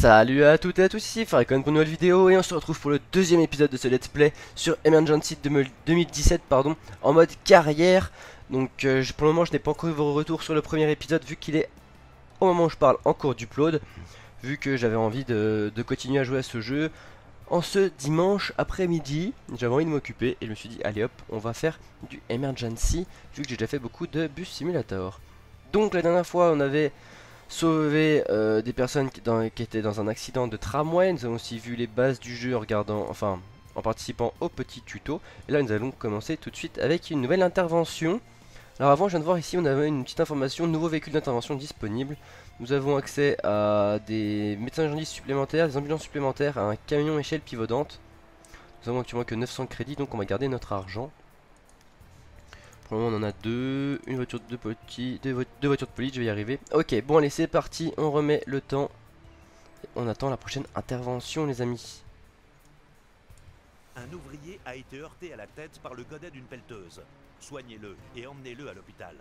Salut à toutes et à tous, ici Farikon pour une nouvelle vidéo et on se retrouve pour le deuxième épisode de ce let's play sur Emergency 2017 pardon, en mode carrière. Donc pour le moment je n'ai pas encore eu vos retours sur le premier épisode vu qu'il est au moment où je parle en cours d'upload, vu que j'avais envie de continuer à jouer à ce jeu en ce dimanche après-midi. J'avais envie de m'occuper et je me suis dit allez hop, on va faire du Emergency vu que j'ai déjà fait beaucoup de bus simulator. Donc la dernière fois on avait sauver des personnes qui étaient dans un accident de tramway. Nous avons aussi vu les bases du jeu en regardant, enfin, en participant au petit tuto. Et là nous allons commencer tout de suite avec une nouvelle intervention. Alors avant je viens de voir ici on avait une petite information, nouveau véhicule d'intervention disponible. Nous avons accès à des médecins urgentistes supplémentaires, des ambulances supplémentaires, à un camion échelle pivotante. Nous avons actuellement que 900 crédits donc on va garder notre argent. Pour le moment on en a deux, une voiture de police, deux voitures de police, je vais y arriver. Ok, bon allez c'est parti, on remet le temps. On attend la prochaine intervention les amis. Un ouvrier a été heurté à la tête par le godet d'une pelleteuse. Soignez-le et emmenez-le à l'hôpital.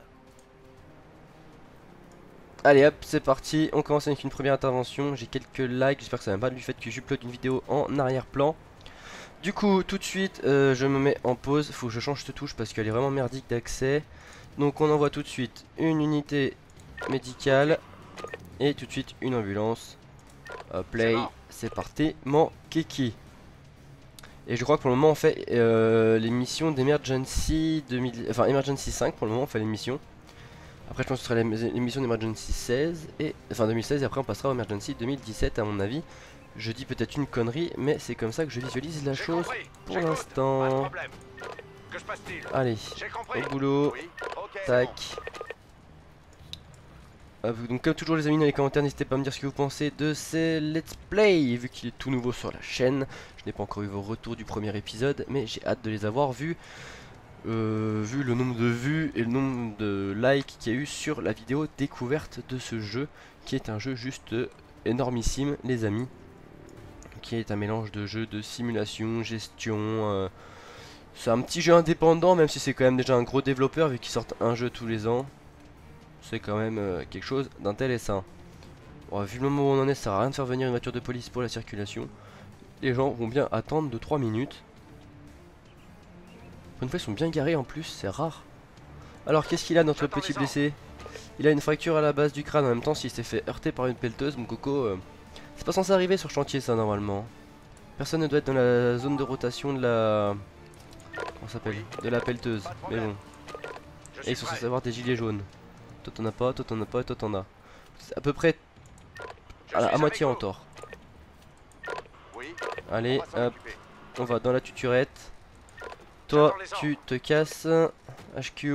Allez hop, c'est parti, on commence avec une première intervention. J'ai quelques likes, j'espère que ça ne vient pas du fait que j'upload une vidéo en arrière-plan. Du coup tout de suite je me mets en pause, faut que je change cette touche parce qu'elle est vraiment merdique d'accès. Donc on envoie tout de suite une unité médicale et tout de suite une ambulance. Play, c'est parti, mon kiki. Et je crois que pour le moment on fait les missions d'Emergency 2000, enfin Emergency 5 pour le moment on fait les missions. Après je pense que ce sera les missions d'Emergency 16 et, enfin 2016 et après on passera au Emergency 2017 à mon avis. Je dis peut-être une connerie, mais c'est comme ça que je visualise la chose pour l'instant. Allez, au boulot. Oui. Okay, tac. Bon. Donc comme toujours les amis dans les commentaires, n'hésitez pas à me dire ce que vous pensez de ces let's play. Vu qu'il est tout nouveau sur la chaîne, je n'ai pas encore eu vos retours du premier épisode, mais j'ai hâte de les avoir vus. Vu le nombre de vues et le nombre de likes qu'il y a eu sur la vidéo découverte de ce jeu, qui est un jeu juste énormissime les amis. Qui est un mélange de jeux de simulation, gestion. C'est un petit jeu indépendant, même si c'est quand même déjà un gros développeur vu qu'ils sortent un jeu tous les ans. C'est quand même quelque chose d'intéressant. Bon, vu le moment où on en est, ça sert à rien de faire venir une voiture de police pour la circulation. Les gens vont bien attendre de 3 minutes. Pour une fois, ils sont bien garés en plus, c'est rare. Alors, qu'est-ce qu'il a notre petit blessé? Il a une fracture à la base du crâne en même temps s'il s'est fait heurter par une pelleteuse, mon coco. C'est pas censé arriver sur chantier ça normalement. Personne ne doit être dans la zone de rotation de la... Comment s'appelle? De la pelleteuse, mais bon. Et ils sont censés avoir des gilets jaunes. Toi t'en as pas, toi t'en as pas, toi t'en as. C'est à peu près... à moitié en tort. Allez, hop. On va dans la tuturette. Toi, tu te casses. HQ.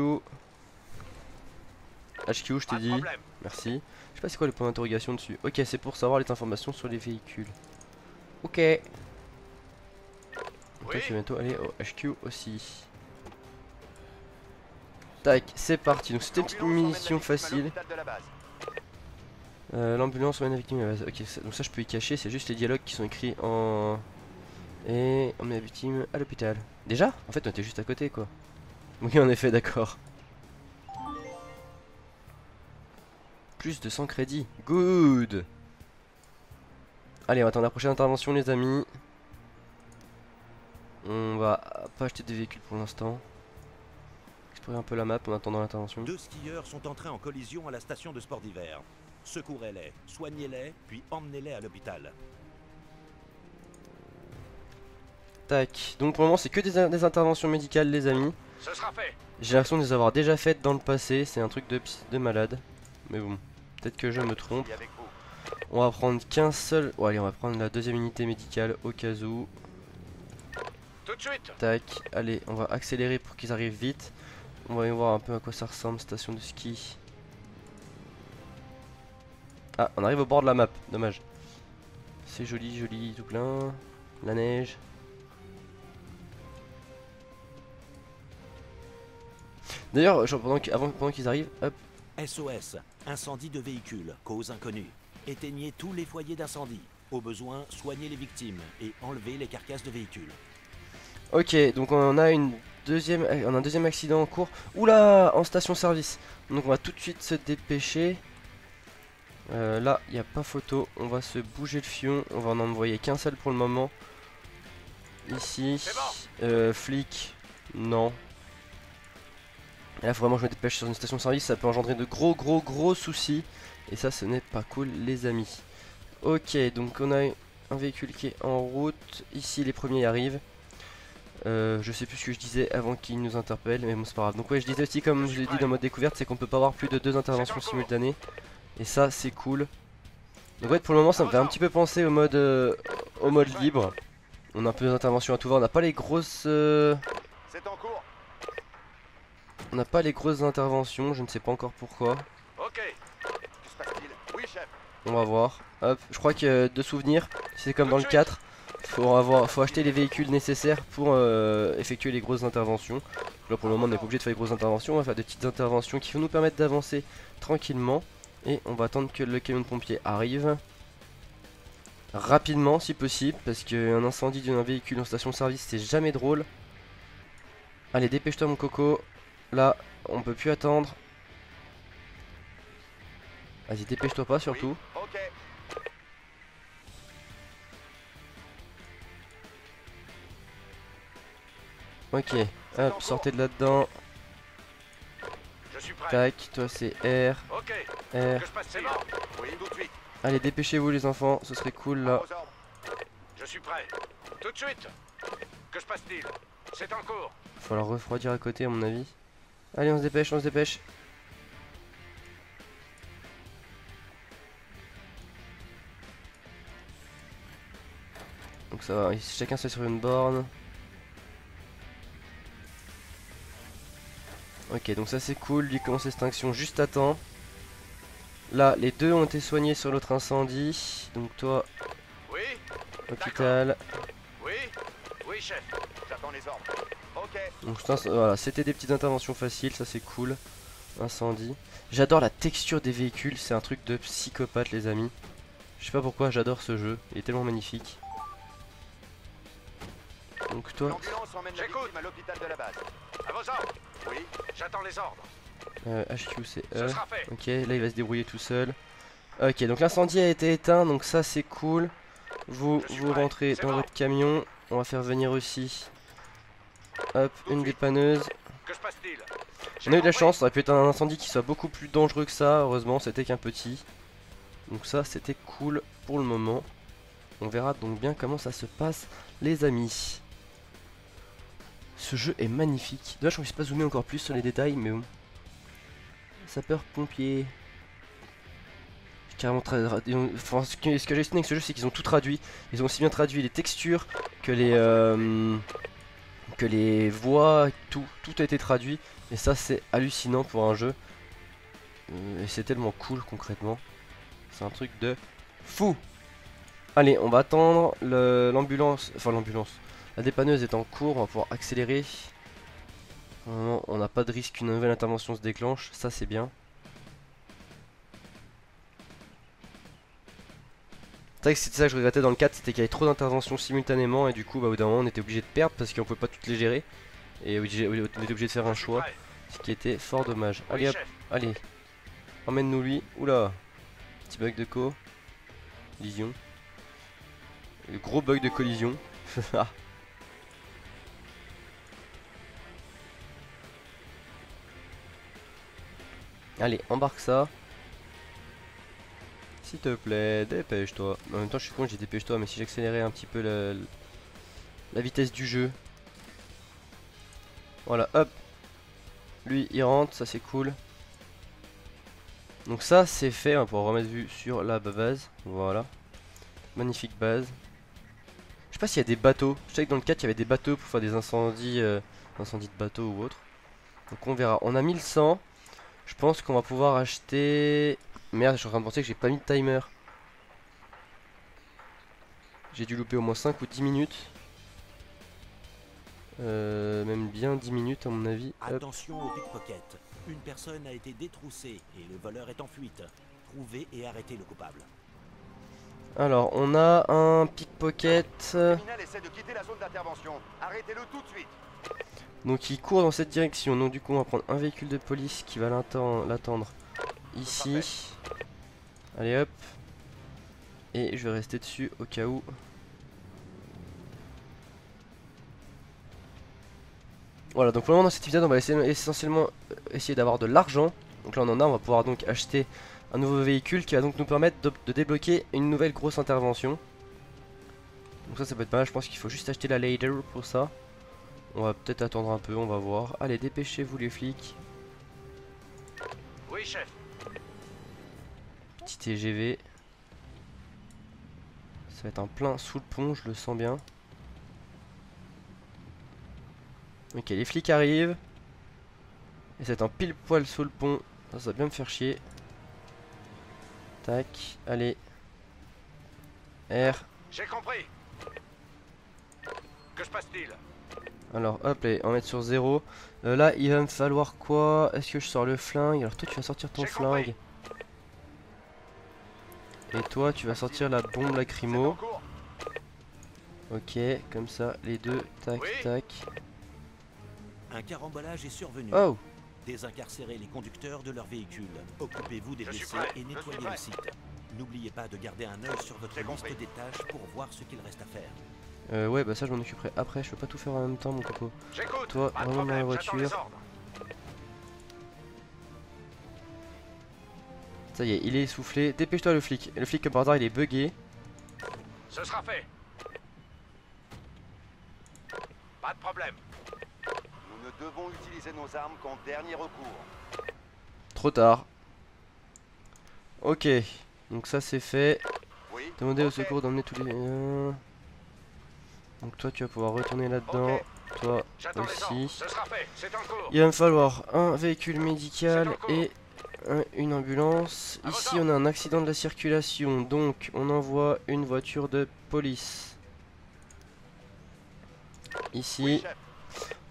HQ, je t'ai dit. Merci. Je sais pas c'est quoi le point d'interrogation dessus. Ok, c'est pour savoir les informations sur les véhicules. Ok. Oui. C'est bientôt aller au HQ aussi. Tac, c'est parti. Donc c'était une petite mission facile. L'ambulance emmène la victime à la base. Ok, ça, donc ça je peux y cacher. C'est juste les dialogues qui sont écrits en... Et emmener la victime à l'hôpital. Déjà? En fait on était juste à côté quoi. Oui en effet, d'accord. Plus de 100 crédits, good. Allez on va attendre la prochaine intervention les amis. On va pas acheter des véhicules pour l'instant. Explorer un peu la map en attendant l'intervention. Deux skieurs sont entrés en collision à la station de sport d'hiver. Secourez-les, soignez-les, puis emmenez-les à l'hôpital. Tac, donc pour le moment c'est que des interventions médicales les amis. Ce sera fait. J'ai l'impression de les avoir déjà faites dans le passé, c'est un truc de malade. Mais bon. Peut-être que je me trompe. On va prendre qu'un seul. Oh, allez, on va prendre la deuxième unité médicale au cas où. Tout de suite. Tac. Allez, on va accélérer pour qu'ils arrivent vite. On va aller voir un peu à quoi ça ressemble, station de ski. Ah, on arrive au bord de la map. Dommage. C'est joli, joli, tout plein. La neige. D'ailleurs, pendant qu'ils arrivent, hop. SOS. Incendie de véhicule, cause inconnue. Éteignez tous les foyers d'incendie. Au besoin, soignez les victimes et enlevez les carcasses de véhicules. Ok, donc on a un deuxième accident en cours. Oula, en station-service. Donc on va tout de suite se dépêcher. Là, il n'y a pas photo. On va se bouger le fion. On va en envoyer qu'un seul pour le moment. Ici. Flic. Non. Et là, faut vraiment que je me dépêche sur une station service. Ça peut engendrer de gros soucis. Et ça, ce n'est pas cool, les amis. Ok, donc on a un véhicule qui est en route. Ici, les premiers arrivent. Je sais plus ce que je disais avant qu'ils nous interpellent, mais bon, c'est pas grave. Donc ouais, je disais aussi, comme je l'ai dit dans mode découverte, c'est qu'on peut pas avoir plus de 2 interventions simultanées. Et ça, c'est cool. Donc ouais, pour le moment, ça me fait un petit peu penser au mode libre. On a un peu d'interventions à tout voir. On n'a pas les grosses... On n'a pas les grosses interventions. Je ne sais pas encore pourquoi. On va voir. Hop, je crois que de souvenir, c'est comme dans le 4. Faut acheter les véhicules nécessaires pour effectuer les grosses interventions. Là pour le moment on n'est pas obligé de faire les grosses interventions. On va faire des petites interventions qui vont nous permettre d'avancer tranquillement. Et on va attendre que le camion de pompier arrive. Rapidement si possible. Parce qu'un incendie d'un véhicule en station service c'est jamais drôle. Allez dépêche-toi mon coco. Là on peut plus attendre. Vas-y dépêche-toi pas surtout. Ok, hop, sortez de là-dedans. Tac, toi c'est R. R. Allez, dépêchez-vous les enfants, ce serait cool là. Je suis prêt. Tout de suite. Que se passe-t-il? C'est en cours. Faut leur refroidir à côté à mon avis. Allez, on se dépêche, on se dépêche. Donc ça va, chacun se met sur une borne. Ok, donc ça c'est cool, lui commence l'extinction juste à temps. Là, les deux ont été soignés sur l'autre incendie. Donc toi, oui, hôpital. Oui, oui chef, j'attends les ordres. Ok. Donc voilà, c'était des petites interventions faciles, ça c'est cool. Incendie. J'adore la texture des véhicules, c'est un truc de psychopathe les amis. Je sais pas pourquoi j'adore ce jeu, il est tellement magnifique. Donc toi... J'écoute à l'hôpital de la base. À vos ordres. Oui, j'attends les ordres. HQ c'est E. Ok, là il va se débrouiller tout seul. Ok, donc l'incendie a été éteint, donc ça c'est cool. Vous rentrez dans votre camion. On va faire venir aussi. Hop, une dépanneuse. On a eu de la chance, ça aurait pu être un incendie qui soit beaucoup plus dangereux que ça. Heureusement, c'était qu'un petit. Donc ça c'était cool pour le moment. On verra donc bien comment ça se passe, les amis. Ce jeu est magnifique. Dommage qu'on puisse pas zoomer encore plus sur les détails, mais bon. Sapeur-pompier. Carrément enfin, ce que j'ai estimé avec ce jeu, c'est qu'ils ont tout traduit. Ils ont aussi bien traduit les textures que les voix, tout a été traduit. Et ça, c'est hallucinant pour un jeu. Et c'est tellement cool concrètement. C'est un truc de fou. Allez, on va attendre l'ambulance. Enfin, l'ambulance. La dépanneuse est en cours, on va pouvoir accélérer. Non, on n'a pas de risque qu'une nouvelle intervention se déclenche, ça c'est bien. C'est vrai que c'était ça que je regrettais dans le 4, c'était qu'il y avait trop d'interventions simultanément et du coup bah, au bout d'un moment on était obligé de perdre parce qu'on ne pouvait pas toutes les gérer. Et on était obligé de faire un choix, ce qui était fort dommage. Allez hop, allez, emmène-nous lui. Oula, petit bug de collision. Le gros bug de collision. Allez, embarque ça. S'il te plaît, dépêche-toi. En même temps, je suis con, j'ai dépêche-toi, mais si j'accélérais un petit peu la vitesse du jeu. Voilà, hop. Lui, il rentre, ça c'est cool. Donc ça, c'est fait, on pourra remettre vue sur la base. Voilà. Magnifique base. Je sais pas s'il y a des bateaux. Je sais que dans le 4, il y avait des bateaux pour faire des incendies, incendies de bateaux ou autre. Donc on verra. On a 1100. Je pense qu'on va pouvoir acheter... Merde, je suis en train de penser que j'ai pas mis de timer. J'ai dû louper au moins 5 ou 10 minutes. Même bien 10 minutes à mon avis. Attention au pickpocket. Une personne a été détroussée et le voleur est en fuite. Trouvez et arrêtez le coupable. Alors, on a un pickpocket. Le criminel essaie de quitter la zone d'intervention. Arrêtez-le tout de suite. Donc il court dans cette direction, donc du coup on va prendre un véhicule de police qui va l'attendre ici. Allez hop. Et je vais rester dessus au cas où. Voilà, donc pour le moment dans cette vidéo on va essentiellement essayer d'avoir de l'argent. Donc là on en a, on va pouvoir donc acheter un nouveau véhicule qui va donc nous permettre de débloquer une nouvelle grosse intervention. Donc ça peut être pas mal, je pense qu'il faut juste acheter la ladder pour ça. On va peut-être attendre un peu, on va voir. Allez, dépêchez-vous les flics. Oui chef. Petit TGV. Ça va être un plein sous le pont, je le sens bien. Ok, les flics arrivent. Et ça va être un pile poil sous le pont. Ça va bien me faire chier. Tac, allez. R. J'ai compris. Que se passe-t-il? Alors hop, allez, on va mettre sur 0. Là il va me falloir quoi? Est-ce que je sors le flingue? Alors toi tu vas sortir ton flingue. Et toi tu vas sortir la bombe lacrymo. Ok, comme ça, les deux, tac, tac. Un carambolage est survenu. Oh. Désincarcérez les conducteurs de leurs véhicules. Occupez-vous des blessés et nettoyez le site. N'oubliez pas de garder un œil sur votre liste des tâches pour voir ce qu'il reste à faire. Ouais, bah ça je m'en occuperai après, je peux pas tout faire en même temps mon coco. Toi, vraiment dans la voiture. Ça y est, il est essoufflé. Dépêche-toi le flic. Le flic comme par hasard il est bugué. Ce sera fait. Pas de problème. Nous ne devons utiliser nos armes qu'en dernier recours. Trop tard. Ok, donc ça c'est fait. Oui, demandez au secours d'emmener tous les... Donc toi tu vas pouvoir retourner là-dedans, toi aussi. Il va me falloir un véhicule médical et une ambulance. Ici on a un accident de la circulation, donc on envoie une voiture de police. Ici,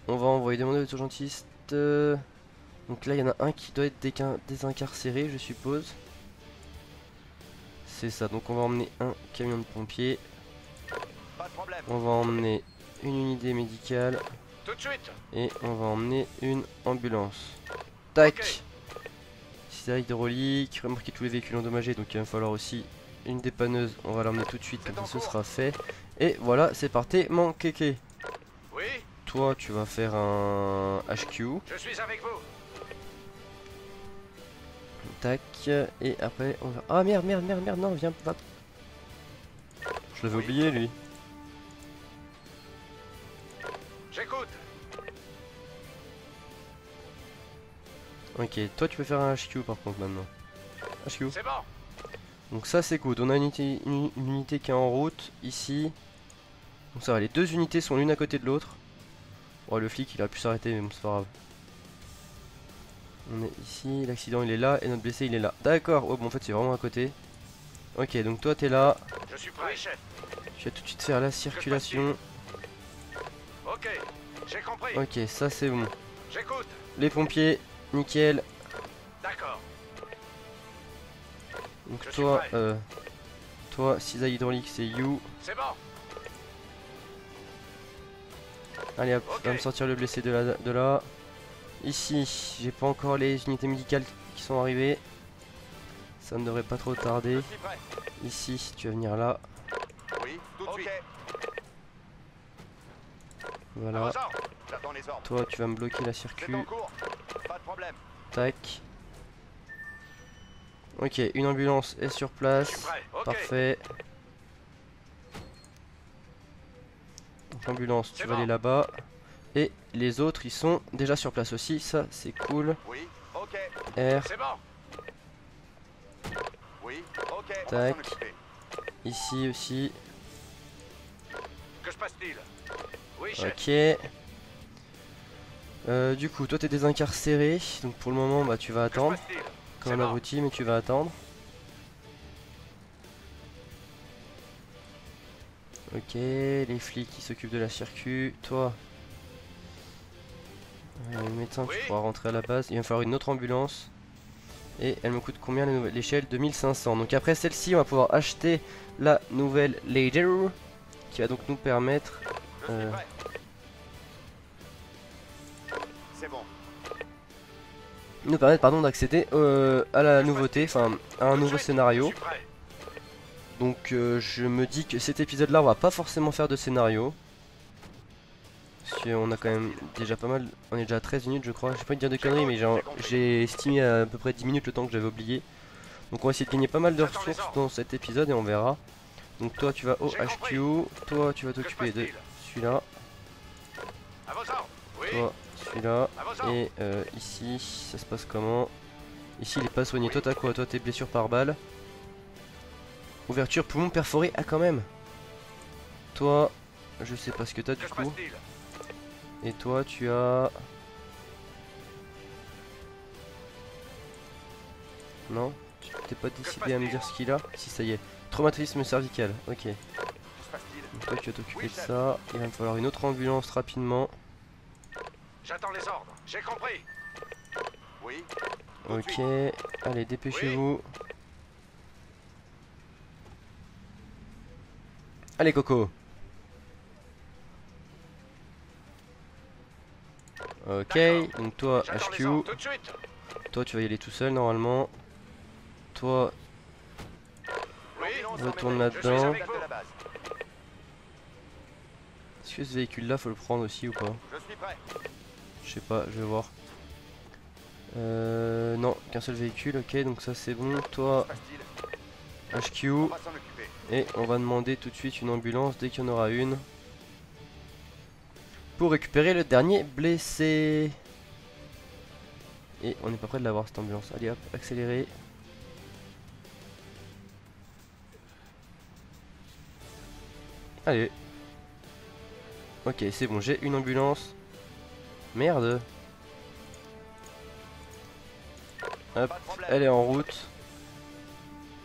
on va envoyer demander aux urgentistes. Donc là il y en a un qui doit être désincarcéré je suppose. C'est ça, donc on va emmener un camion de pompiers. On va emmener une unité médicale. Tout de suite. Et on va emmener une ambulance. Tac. Okay. Système hydraulique, remarquez tous les véhicules endommagés. Donc il va me falloir aussi une dépanneuse. On va l'emmener tout de suite comme ça ce sera fait. Et voilà c'est parti mon kéké. Oui. Toi tu vas faire un HQ. Je suis avec vous. Tac. Et après on va... Ah merde non viens pas. Je l'avais oublié lui. J'écoute. Ok, toi tu peux faire un HQ par contre maintenant. HQ. C'est bon. Donc ça c'est cool. On a une unité qui est en route ici. Donc ça va, les deux unités sont l'une à côté de l'autre. Oh le flic il a pu s'arrêter mais bon c'est pas grave. On est ici, l'accident il est là et notre blessé il est là. D'accord, ouais bon en fait c'est vraiment à côté. Ok donc toi t'es là. Je suis prêt chef. Tu vas tout de suite faire la circulation. Ok, j'ai compris. Ok, ça c'est bon. J'écoute. Les pompiers, nickel. D'accord. Donc toi, toi, cisaille hydraulique, c'est you. C'est bon. Allez, hop, okay. Va me sortir le blessé de là. Ici, j'ai pas encore les unités médicales qui sont arrivées. Ça ne devrait pas trop tarder. Ici, tu vas venir là. Oui, tout de suite. Voilà. Toi tu vas me bloquer la circuit. Tac. Ok, une ambulance est sur place. Parfait. Donc l'ambulance tu vas aller là-bas. Et les autres ils sont déjà sur place aussi. Ça c'est cool. R. Tac. Ici aussi. Que se passe-t-il? Ok. Du coup, toi t'es désincarcéré, donc pour le moment bah tu vas attendre. Comme un abruti, mais tu vas attendre. Ok, les flics qui s'occupent de la circuit. Toi, le médecin, tu pourras rentrer à la base. Il va me falloir une autre ambulance. Et elle me coûte combien l'échelle? 2500. Donc après celle-ci, on va pouvoir acheter la nouvelle Ladder qui va donc nous permettre. C'est bon. nous permettre d'accéder à la nouveauté, enfin à un nouveau scénario. Donc je me dis que cet épisode là on va pas forcément faire de scénario. Parce qu'on a quand même déjà pas mal, on est déjà à 13 minutes je crois, je vais pas te dire de conneries mais j'ai estimé à peu près 10 minutes le temps que j'avais oublié. Donc on va essayer de gagner pas mal de ressources dans cet épisode et on verra. Donc toi tu vas au HQ, toi tu vas t'occuper de celui-là, toi celui-là et ici ça se passe comment? Ici il est pas soigné, toi t'as quoi? Toi t'es blessure par balle, ouverture, poumon perforé, ah quand même. Toi je sais pas ce que t'as du coup. Et toi tu as... Non, tu t'es pas décidé à me dire ce qu'il a? Si ça y est, traumatisme cervical, ok. Donc toi tu vas t'occuper de ça, il va me falloir une autre ambulance rapidement. J'attends les ordres, j'ai compris. Oui. Ok, allez dépêchez-vous. Allez Coco. Ok, donc toi HQ, toi tu vas y aller tout seul normalement. Toi, retourne là-dedans. Est-ce que ce véhicule là faut le prendre aussi ou pas? Je sais pas, je vais voir. Non, qu'un seul véhicule, ok, donc ça c'est bon. Toi, HQ, et on va demander tout de suite une ambulance dès qu'il y en aura une. Pour récupérer le dernier blessé. Et on n'est pas près de l'avoir cette ambulance. Allez hop, accélérer. Allez. Ok, c'est bon, j'ai une ambulance. Merde. Hop, elle est en route.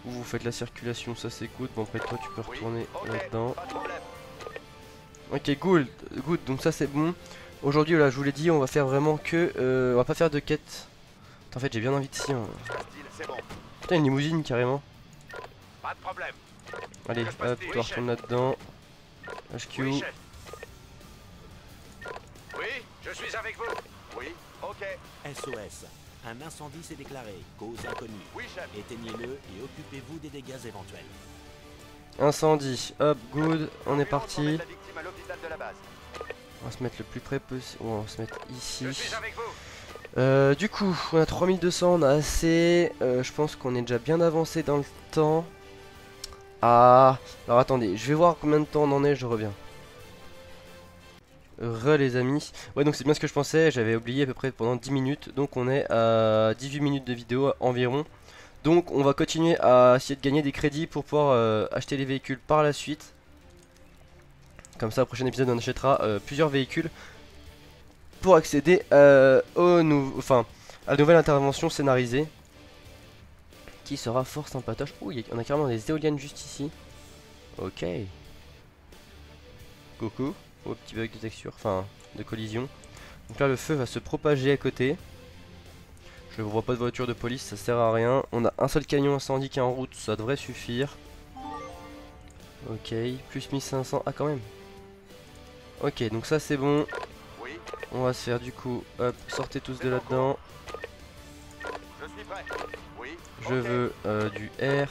Vous faites la circulation, ça c'est good. Bon après toi tu peux retourner là-dedans. Ok, good, donc ça c'est bon. Aujourd'hui, là, je vous l'ai dit, on va faire vraiment que... on va pas faire de quête. En fait, j'ai bien envie de si... Putain, une limousine, carrément. Pas de problème. Allez, hop, toi, retourne là-dedans. HQ. Oui, je suis avec vous. Oui, ok. SOS. Un incendie s'est déclaré. Cause inconnue. Oui, chef. Éteignez-le et occupez-vous des dégâts éventuels. Incendie, hop, good, on est parti. On va se mettre le plus près possible. On va se mettre ici. Du coup, on a 3200, on a assez. Je pense qu'on est déjà bien avancé dans le temps. Ah, alors attendez, je vais voir combien de temps on en est, je reviens. Les amis. Ouais, donc c'est bien ce que je pensais, j'avais oublié à peu près pendant 10 minutes. Donc on est à 18 minutes de vidéo environ. Donc on va continuer à essayer de gagner des crédits pour pouvoir acheter les véhicules par la suite. Comme ça au prochain épisode on achètera plusieurs véhicules pour accéder à la nouvelle intervention scénarisée. Qui sera fort sympatoche. Ouh, on a carrément des éoliennes juste ici. Ok. Coucou. Oh, petit bug de texture, enfin de collision. Donc là le feu va se propager à côté. Je vois pas de voiture de police, ça sert à rien. On a un seul camion incendie qui est en route, ça devrait suffire. Ok, plus 1500, ah quand même. Ok, donc ça c'est bon. On va se faire du coup, hop, sortez tous de là-dedans. Je veux du R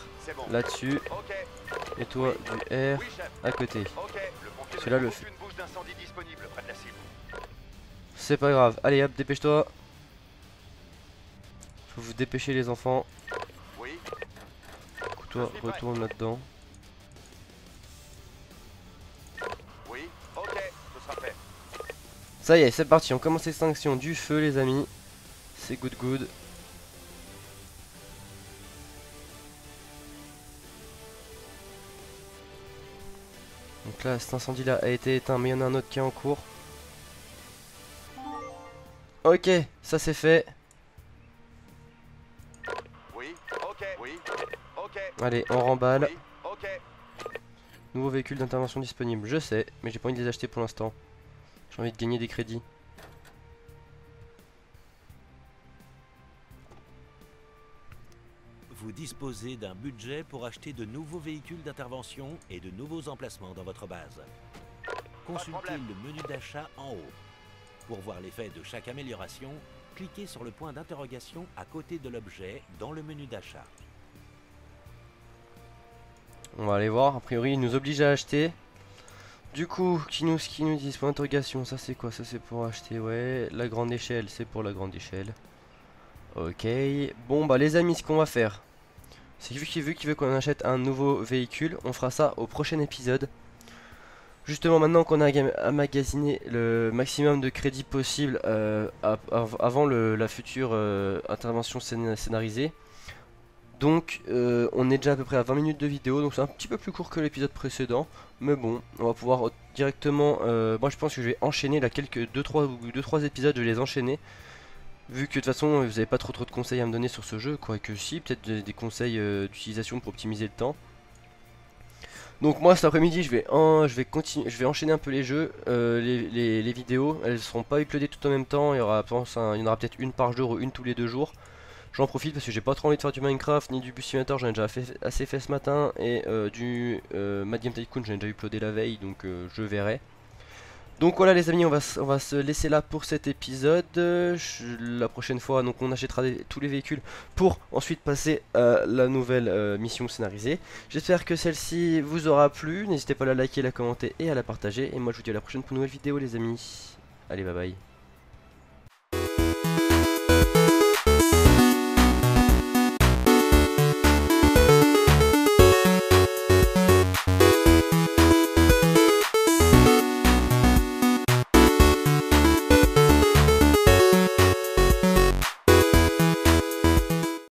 là-dessus. Et toi du R à côté. C'est là le feu. C'est pas grave, allez hop, dépêche-toi. Vous dépêchez les enfants. Oui. Toi, retourne là-dedans. Oui. Ok. Ce sera fait. Ça y est, c'est parti. On commence l'extinction du feu, les amis. C'est good. Donc là, cet incendie-là a été éteint, mais il y en a un autre qui est en cours. Ok, ça c'est fait. Allez, on remballe. Nouveau véhicule d'intervention disponible, je sais, mais j'ai pas envie de les acheter pour l'instant. J'ai envie de gagner des crédits. Vous disposez d'un budget pour acheter de nouveaux véhicules d'intervention et de nouveaux emplacements dans votre base. Consultez le menu d'achat en haut. Pour voir l'effet de chaque amélioration, cliquez sur le point d'interrogation à côté de l'objet dans le menu d'achat. On va aller voir, a priori il nous oblige à acheter. Du coup, qui nous disent point d'interrogation, ça c'est quoi? Ça c'est pour acheter, ouais. La grande échelle, c'est pour la grande échelle. Ok, bon bah les amis, ce qu'on va faire, c'est que vu qu'il veut qu'on achète un nouveau véhicule, on fera ça au prochain épisode. Justement, maintenant qu'on a amagasiné le maximum de crédits possible avant la future intervention scénarisée. Donc on est déjà à peu près à 20 minutes de vidéo, donc c'est un petit peu plus court que l'épisode précédent. Mais bon, on va pouvoir directement, moi je pense que je vais enchaîner là quelques 2-3 épisodes, je vais les enchaîner. Vu que de toute façon vous n'avez pas trop de conseils à me donner sur ce jeu, quoique si, peut-être des conseils d'utilisation pour optimiser le temps. Donc moi cet après-midi je vais enchaîner un peu les jeux, les vidéos, elles ne seront pas uploadées toutes en même temps, il y en aura peut-être une par jour ou une tous les 2 jours. J'en profite parce que j'ai pas trop envie de faire du Minecraft ni du Bus Simulator, j'en ai déjà assez fait ce matin, et du Mad Game Tycoon j'en ai déjà uploadé la veille, donc je verrai. Donc voilà les amis, on va se laisser là pour cet épisode. La prochaine fois donc on achètera tous les véhicules pour ensuite passer à la nouvelle mission scénarisée. J'espère que celle-ci vous aura plu, n'hésitez pas à la liker, à la commenter et à la partager. Et moi je vous dis à la prochaine pour une nouvelle vidéo les amis. Allez bye bye.